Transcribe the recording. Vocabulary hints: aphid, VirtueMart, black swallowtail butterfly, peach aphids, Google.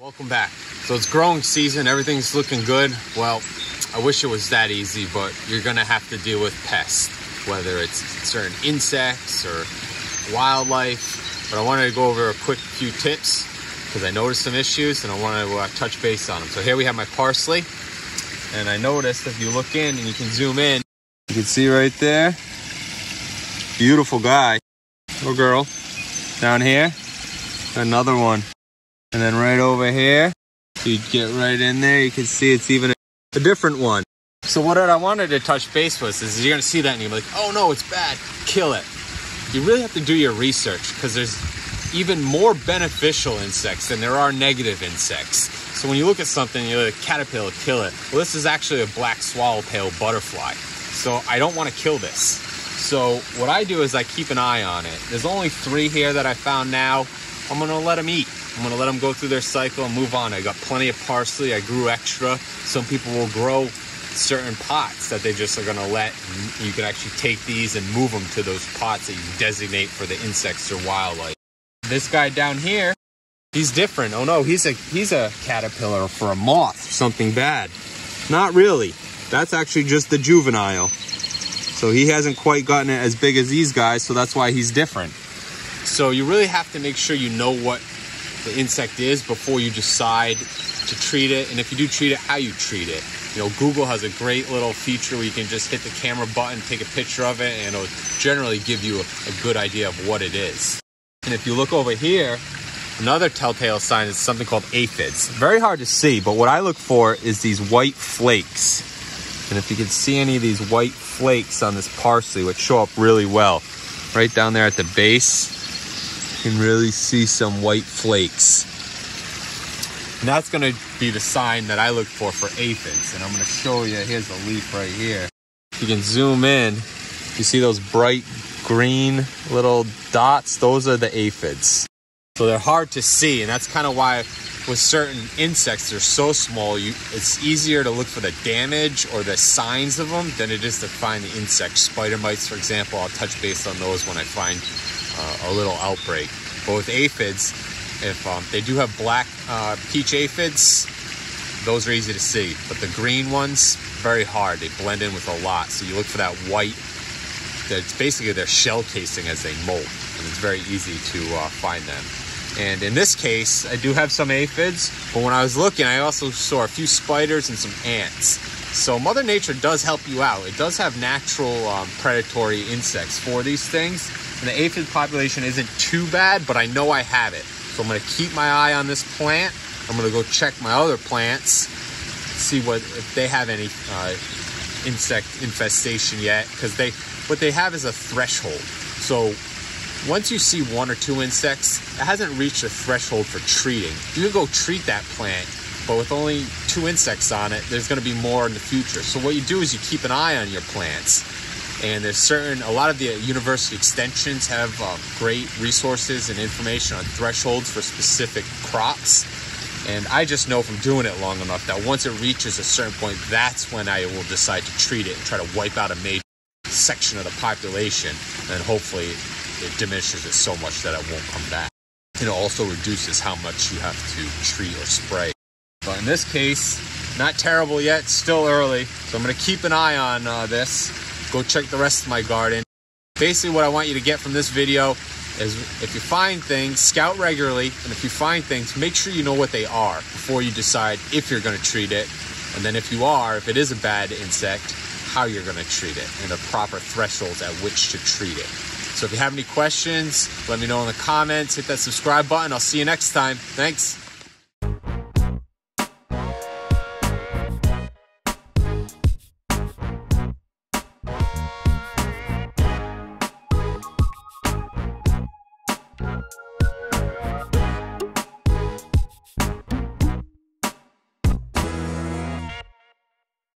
Welcome back. So it's growing season, everything's looking good. Well, I wish it was that easy, but you're gonna have to deal with pests, whether it's certain insects or wildlife. But I wanted to go over a quick few tips because I noticed some issues and I want to touch base on them. So here we have my parsley, and I noticed if you look in and you can zoom in, you can see right there, beautiful guy or girl. Down here, another one. And then right over here, you get right in there, you can see it's even a different one. So what I wanted to touch base with is you're gonna see that and you're like, oh no, it's bad, kill it. You really have to do your research because there's even more beneficial insects than there are negative insects. So when you look at something, you're like, caterpillar, kill it. Well, this is actually a black swallowtail butterfly. So I don't wanna kill this. So what I do is I keep an eye on it. There's only 3 here that I found now. I'm gonna let them eat. I'm gonna let them go through their cycle and move on. I got plenty of parsley, I grew extra. Some people will grow certain pots that they just are gonna let. You can actually take these and move them to those pots that you designate for the insects or wildlife. This guy down here, he's different. Oh no, he's a caterpillar for a moth, something bad. Not really, that's actually just the juvenile. So he hasn't quite gotten it as big as these guys, so that's why he's different. So you really have to make sure you know what the insect is before you decide to treat it. And if you do treat it, how you treat it. You know, Google has a great little feature where you can just hit the camera button, take a picture of it, and it'll generally give you a good idea of what it is. And if you look over here, another telltale sign is something called aphids. Very hard to see, but what I look for is these white flakes. And if you can see any of these white flakes on this parsley, which show up really well, right down there at the base, can really see some white flakes. And that's gonna be the sign that I look for aphids. And I'm gonna show you, here's a leaf right here. You can zoom in, you see those bright green little dots, those are the aphids. So they're hard to see, and that's kind of why with certain insects, they're so small, it's easier to look for the damage or the signs of them than it is to find the insects. Spider mites, for example, I'll touch base on those when I find a little outbreak. But with aphids, if they do have black peach aphids, those are easy to see, but the green ones, very hard. They blend in with a lot. So you look for that white, that's basically their shell casing as they molt, and it's very easy to find them. And in this case, I do have some aphids, but when I was looking, I also saw a few spiders and some ants. So Mother Nature does help you out. It does have natural predatory insects for these things. And the aphid population isn't too bad, but I know I have it. So I'm gonna keep my eye on this plant. I'm gonna go check my other plants, see if they have any insect infestation yet, because what they have is a threshold. So once you see 1 or 2 insects, it hasn't reached a threshold for treating. You can go treat that plant, but with only 2 insects on it, there's gonna be more in the future. So what you do is you keep an eye on your plants. And a lot of the university extensions have great resources and information on thresholds for specific crops. And I just know from doing it long enough that once it reaches a certain point, that's when I will decide to treat it and try to wipe out a major section of the population. And hopefully it diminishes it so much that it won't come back. It also reduces how much you have to treat or spray. But in this case, not terrible yet, still early. So I'm gonna keep an eye on this. Go check the rest of my garden. Basically what I want you to get from this video is if you find things, scout regularly, and if you find things, make sure you know what they are before you decide if you're gonna treat it. And then if it is a bad insect, how you're gonna treat it and the proper thresholds at which to treat it. So if you have any questions, let me know in the comments, hit that subscribe button. I'll see you next time. Thanks.